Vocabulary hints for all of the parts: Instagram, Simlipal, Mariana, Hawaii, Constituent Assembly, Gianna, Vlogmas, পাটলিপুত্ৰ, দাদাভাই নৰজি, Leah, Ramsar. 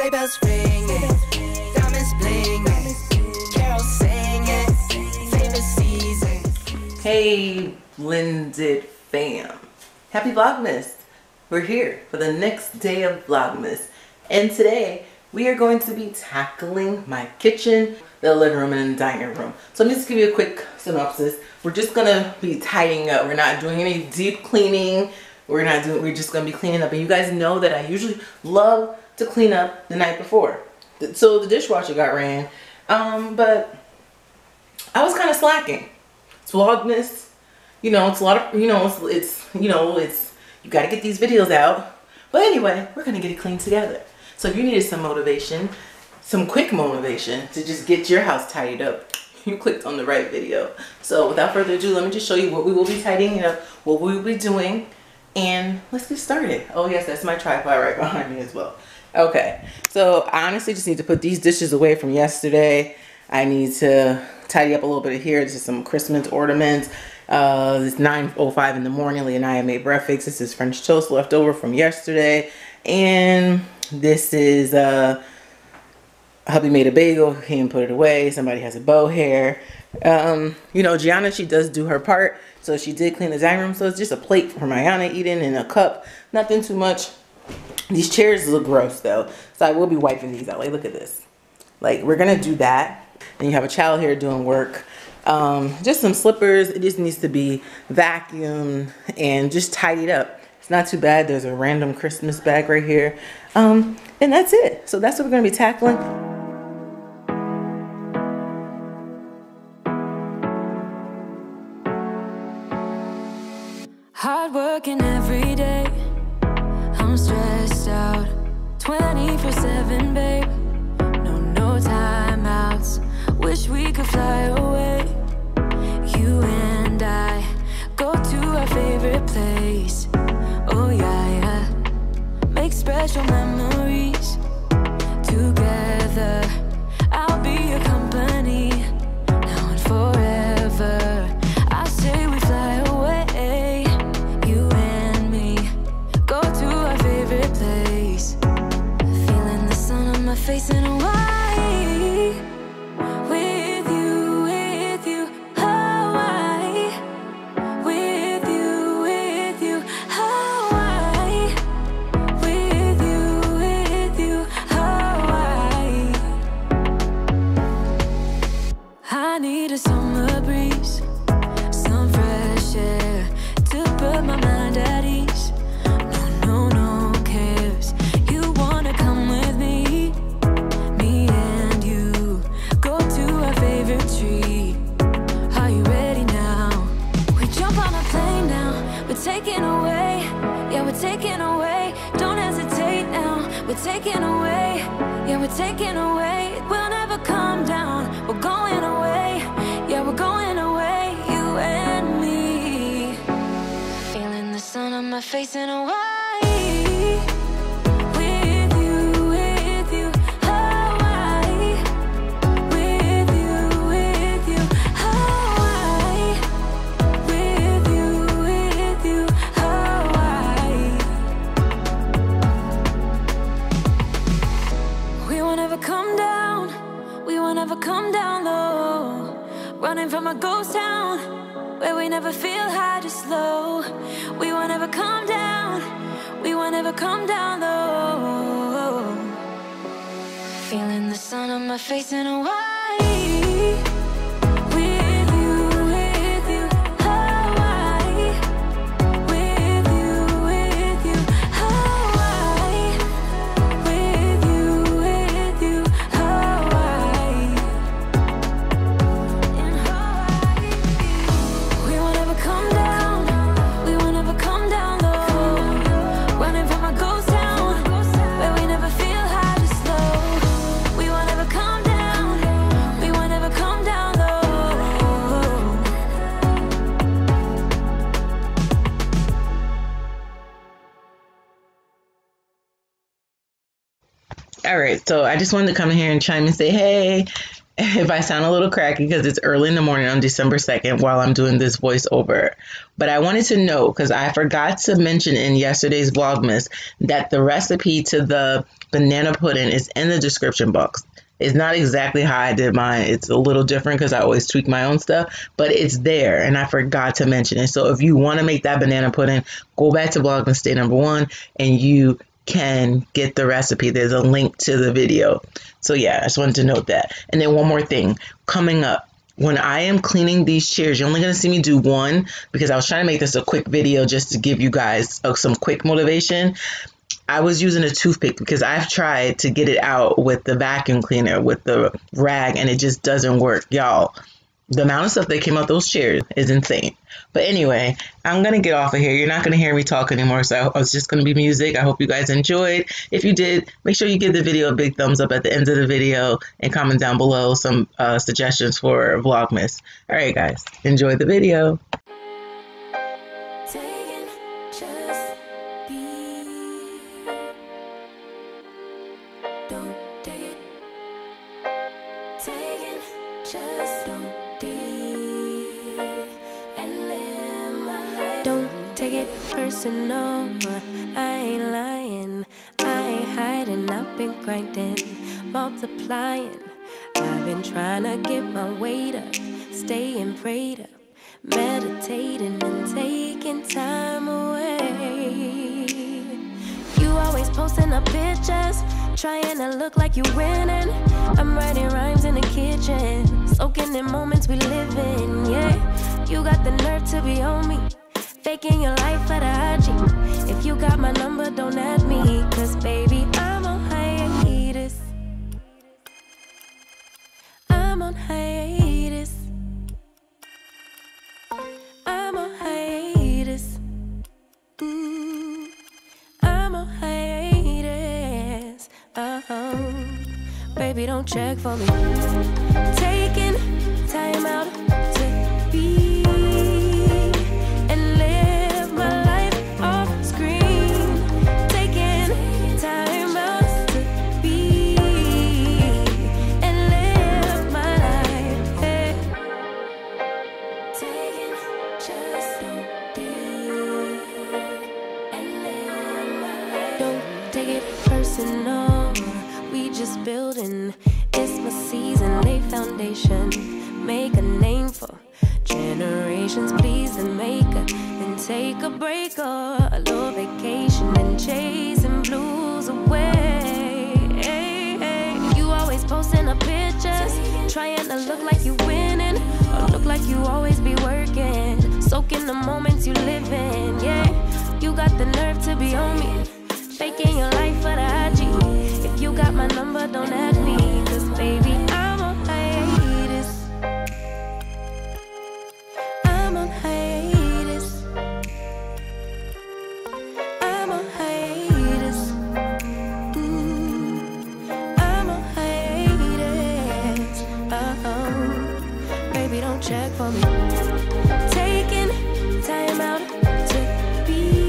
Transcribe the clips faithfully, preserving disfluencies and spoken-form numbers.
Sleigh bells ringing, diamonds blinging, carols singing, favorite season. Hey, blended fam. Happy Vlogmas. We're here for the next day of Vlogmas. And today, we are going to be tackling my kitchen, the living room, and the dining room. So let me just give you a quick synopsis. We're just gonna be tidying up. We're not doing any deep cleaning. We're not doing, we're just gonna be cleaning up. And you guys know that I usually love to clean up the night before. So the dishwasher got ran, um, but I was kind of slacking. It's Vlogmas, you know, it's a lot of, you know, it's, it's you know, it's, you gotta get these videos out. But anyway, we're gonna get it cleaned together. So if you needed some motivation, some quick motivation to just get your house tidied up, you clicked on the right video. So without further ado, let me just show you what we will be tidying up, what we will be doing, and let's get started. Oh yes, that's my tripod right behind me as well. Okay, so I honestly just need to put these dishes away from yesterday. I need to tidy up a little bit of here. This is some Christmas ornaments. Uh, it's nine oh five in the morning. Leah and I made breakfast. This is French toast left over from yesterday. And this is, uh, hubby made a bagel. He didn't put it away. Somebody has a bow hair. Um, you know, Gianna, she does do her part. So she did clean the dining room. So it's just a plate for Mariana eating and a cup. Nothing too much. These chairs look gross though, so I will be wiping these out. Like, look at this. Like, we're gonna do that. And you have a child here doing work. Um, just some slippers. It just needs to be vacuumed and just tidied up. It's not too bad. There's a random Christmas bag right here. Um, and that's it. So that's what we're gonna be tackling. Hard working every day. I'm stressed out twenty-four seven, babe. No, no timeouts. Wish we could fly away. You and I go to our favorite place. Oh, yeah, yeah. Make special memories together. I'll be your company now and forever. I say we fly away. Face in Hawaii, with you, with you, Hawaii, with you, with you, Hawaii, with you, with you, Hawaii. I need a summer breeze, some fresh air to put my mind at ease. No, no, no cares. You wanna come with me? Taken away, yeah, we're taken away. Don't hesitate now. We're taken away, yeah, we're taken away. We'll never come down. We're going away, yeah, we're going away. You and me, feeling the sun on my face in Hawaii. Come down low, running from a ghost town where we never feel high, just low. We won't ever come down, we won't ever come down low. Feeling the sun on my face in Hawaii. All right, so I just wanted to come in here and chime and say, hey, if I sound a little cracky because it's early in the morning on December second while I'm doing this voiceover. But I wanted to know, because I forgot to mention in yesterday's Vlogmas that the recipe to the banana pudding is in the description box. It's not exactly how I did mine. It's a little different because I always tweak my own stuff, but it's there and I forgot to mention it. So if you want to make that banana pudding, go back to Vlogmas day number one and you can get the recipe. There's a link to the video. So yeah, I just wanted to note that. And then one more thing coming up. When I am cleaning these chairs, you're only going to see me do one because I was trying to make this a quick video just to give you guys uh, some quick motivation. I was using a toothpick because I've tried to get it out with the vacuum cleaner, with the rag, and it just doesn't work. Y'all, the amount of stuff that came out those chairs is insane. But anyway, I'm going to get off of here. You're not going to hear me talk anymore, so it's just going to be music. I hope you guys enjoyed. If you did, make sure you give the video a big thumbs up at the end of the video and comment down below some uh, suggestions for Vlogmas. All right, guys, enjoy the video. Personal, I ain't lying, I ain't hiding, I've been grinding, multiplying. I've been trying to get my weight up, staying prayed up, meditating and taking time away. You always posting up pictures, trying to look like you're winning. I'm writing rhymes in the kitchen, soaking in moments we live in, yeah. You got the nerve to be on me, faking your life for the I G. If you got my number, don't add me, cause baby, I'm on hiatus. I'm on hiatus. I'm on hiatus. Mm, I'm on hiatus. Uh-huh. Baby, don't check for me. Taking time out to be. Personal, we just building. It's my season, lay foundation, make a name for generations. Please the maker, and take a break or a little vacation and chasing blues away. Hey, hey. You always posting up pictures, trying to look like you winning or look like you always be working, soaking the moments you live in. Yeah, you got the nerve to be on me. Faking your life for the I G. If you got my number, don't add me, cause baby, I'm on hiatus. I'm on hiatus. I'm on hiatus. Mm, I'm on hiatus. Uh-oh. Baby, don't check for me. Taking time out to be.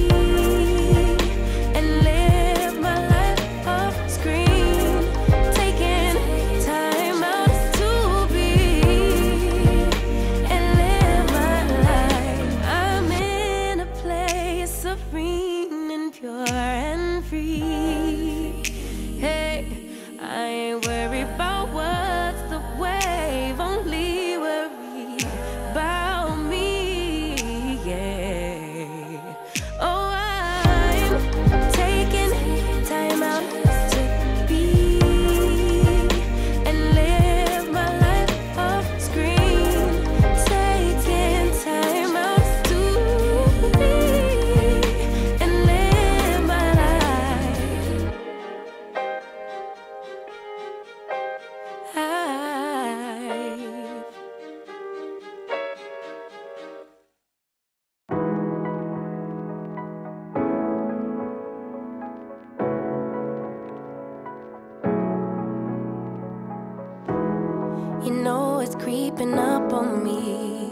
Creeping up on me,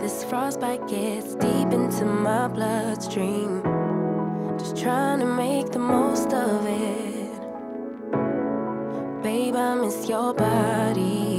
this frostbite gets deep into my bloodstream. Just trying to make the most of it, baby. babe, I miss your body.